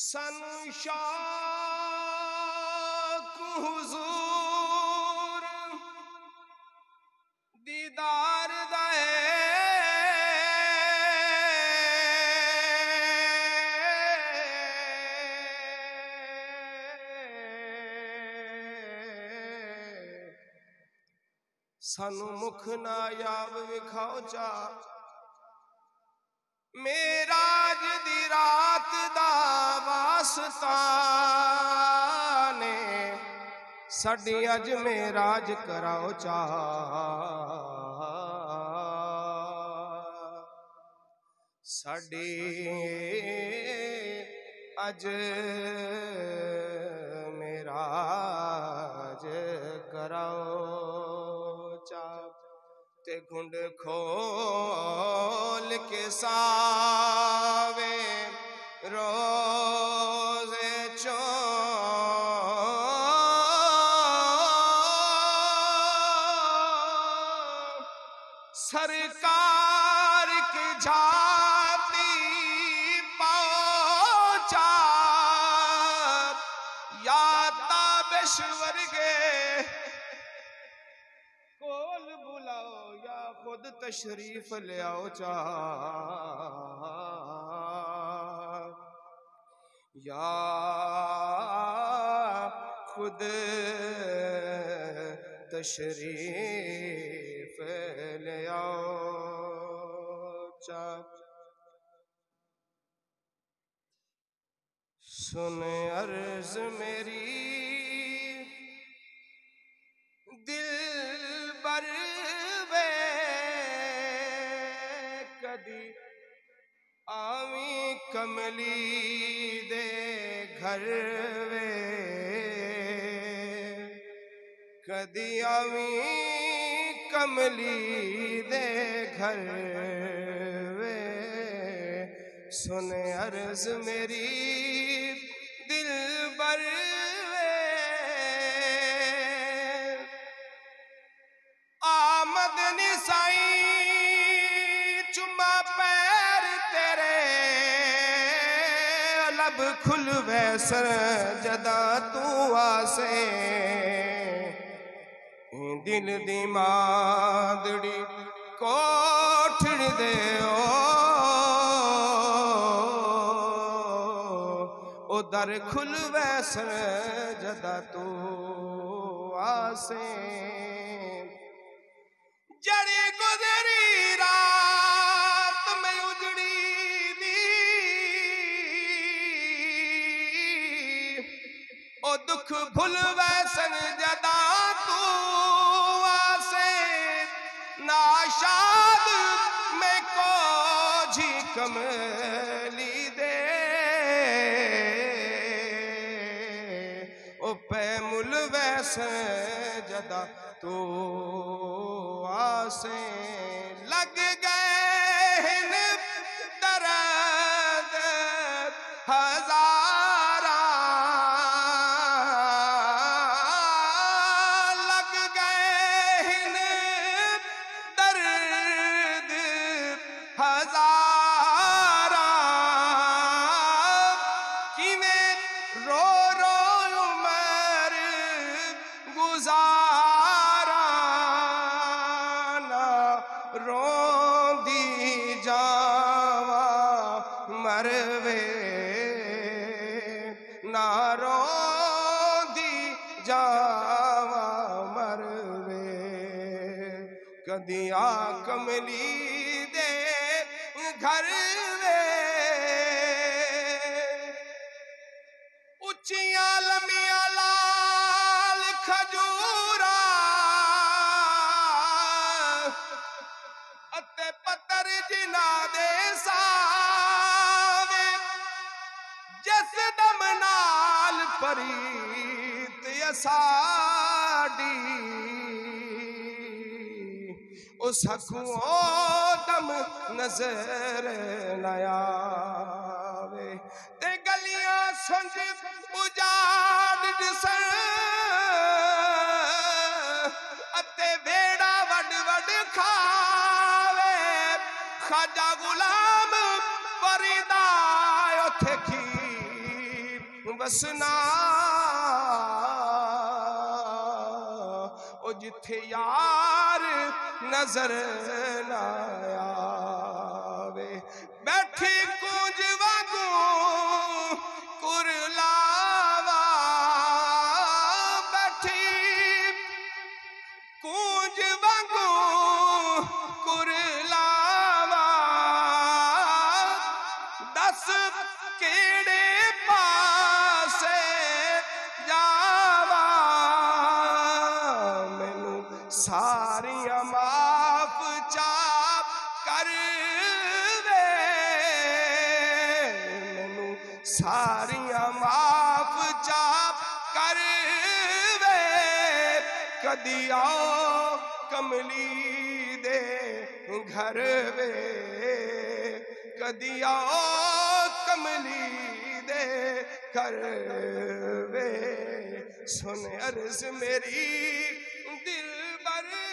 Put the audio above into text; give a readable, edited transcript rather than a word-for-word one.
सन शाख हुजूर दीदार दे सानू मुख ना याब विखाओ चा मेराज दी रात दा वास्ता ने साडी अज मेराज कराओ चा साडी अज मेराज कराओ ते घुंड खोल के सावे रोजे चों सरकार की जाती पहुंचा या ताबेश्वर के खुद तशरीफ ले आओ चा या खुद तशरीफ ले आओ चा। सुन अर्ज मेरी दिलबर कदी आवीं कमली दे घर वे कदी आवीं कमली दे घर वे सुन अर्ज मेरी दिलबर वे आमद निसाई लब खुलवे सरजदा तू आसे दिल दी मादड़ी कोठ दे ओ दर खुलवे सरजदा तू आसे जड़ी गुजरी रात में उजड़ी ओ दुख भूल वैसन जदा तू आसे नाशाद में को जी कमली दे ओ पैमुल वैसन जदा तू आसे लग गए दर्द हजार मरवे नारो दी जावा मरवे कदी आ कमली दे घर वे उचिया लमिया लाल खजूरा अते पत्तर जिना दे दम नाल परीत साड़ी उस हकुओ दम नजर नयावे ते गलियां सुंज उजाड़ दिसन अते बेड़ा वड वड खावे खाजा गुलाम फरीदा उथे खी हसना ओ जिथे यार नजर ना आवे बैठे कुंज वांगू कुरलावा बैठी कुंज वांगू कुरलावा दस केड़े पासे जावा मैनू सारियां माफ चा कर सारिया माफ चा कर वे कदी आओ कमली दे घर वे कदी आओ कमली दे घर वे सुन अर्ज मेरी दिलबर।